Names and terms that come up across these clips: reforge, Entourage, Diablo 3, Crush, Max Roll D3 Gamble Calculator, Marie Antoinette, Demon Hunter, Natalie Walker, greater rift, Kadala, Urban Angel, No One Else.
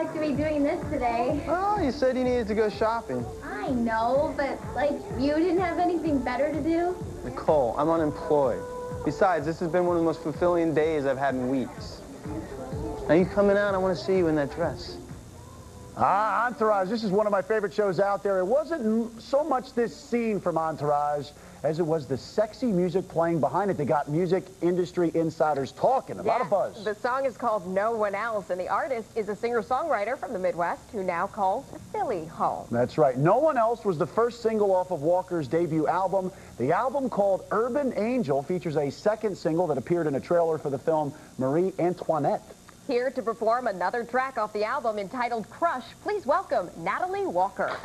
expect to be doing this today. Oh, you said you needed to go shopping. I know, but, like, you didn't have anything better to do? Nicole, I'm unemployed. Besides, this has been one of the most fulfilling days I've had in weeks. Now, you coming out? I want to see you in that dress. Ah, Entourage, this is one of my favorite shows out there. It wasn't so much this scene from Entourage as it was the sexy music playing behind it that got music industry insiders talking. A lot of buzz. The song is called No One Else, and the artist is a singer-songwriter from the Midwest who now calls Philly home. That's right. No One Else was the first single off of Walker's debut album. The album, called Urban Angel, features a second single that appeared in a trailer for the film Marie Antoinette. Here to perform another track off the album entitled Crush, please welcome Natalie Walker.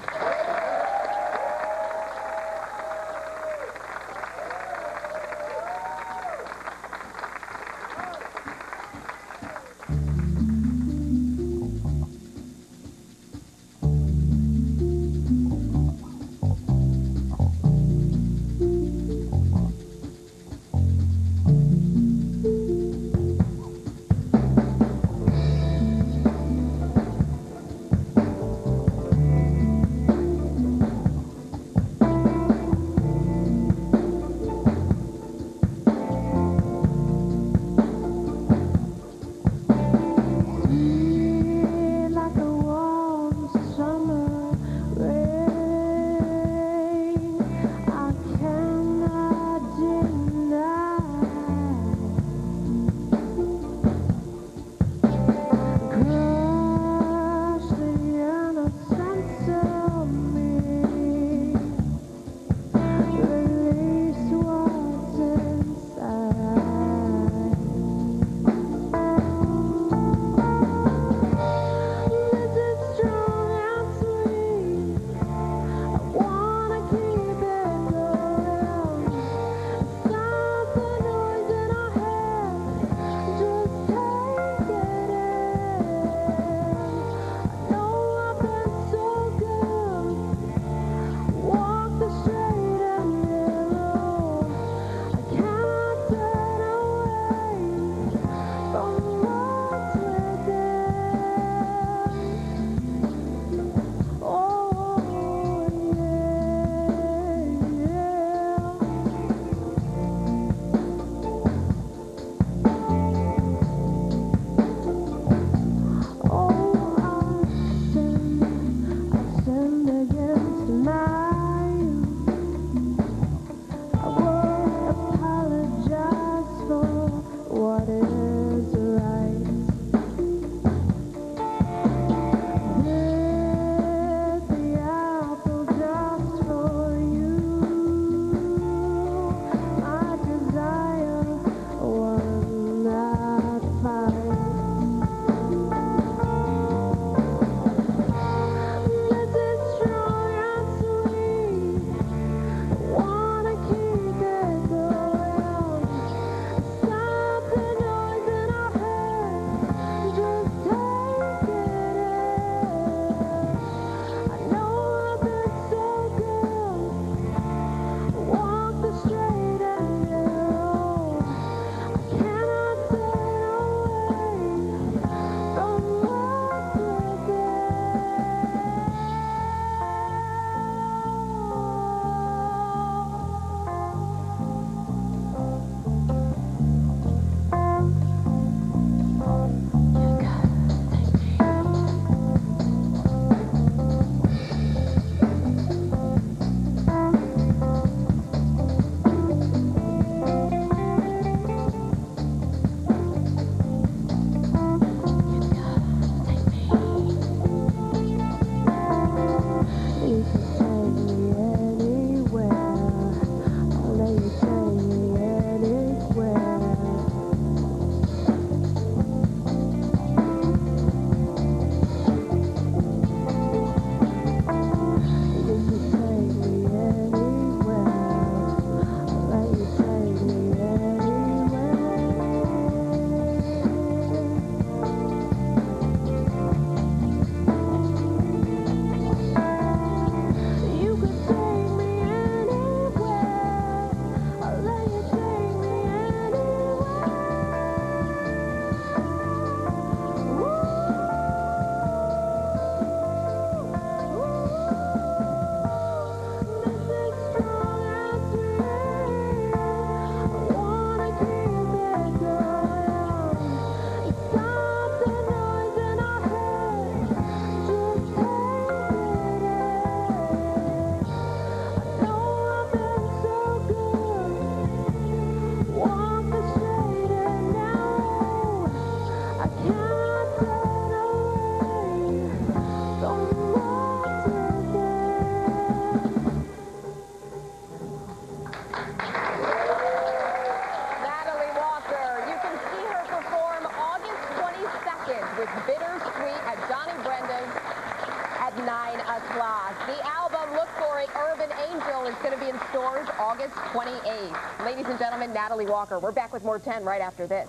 Angel is going to be in stores August 28th. Ladies and gentlemen, Natalie Walker. We're back with more 10 right after this.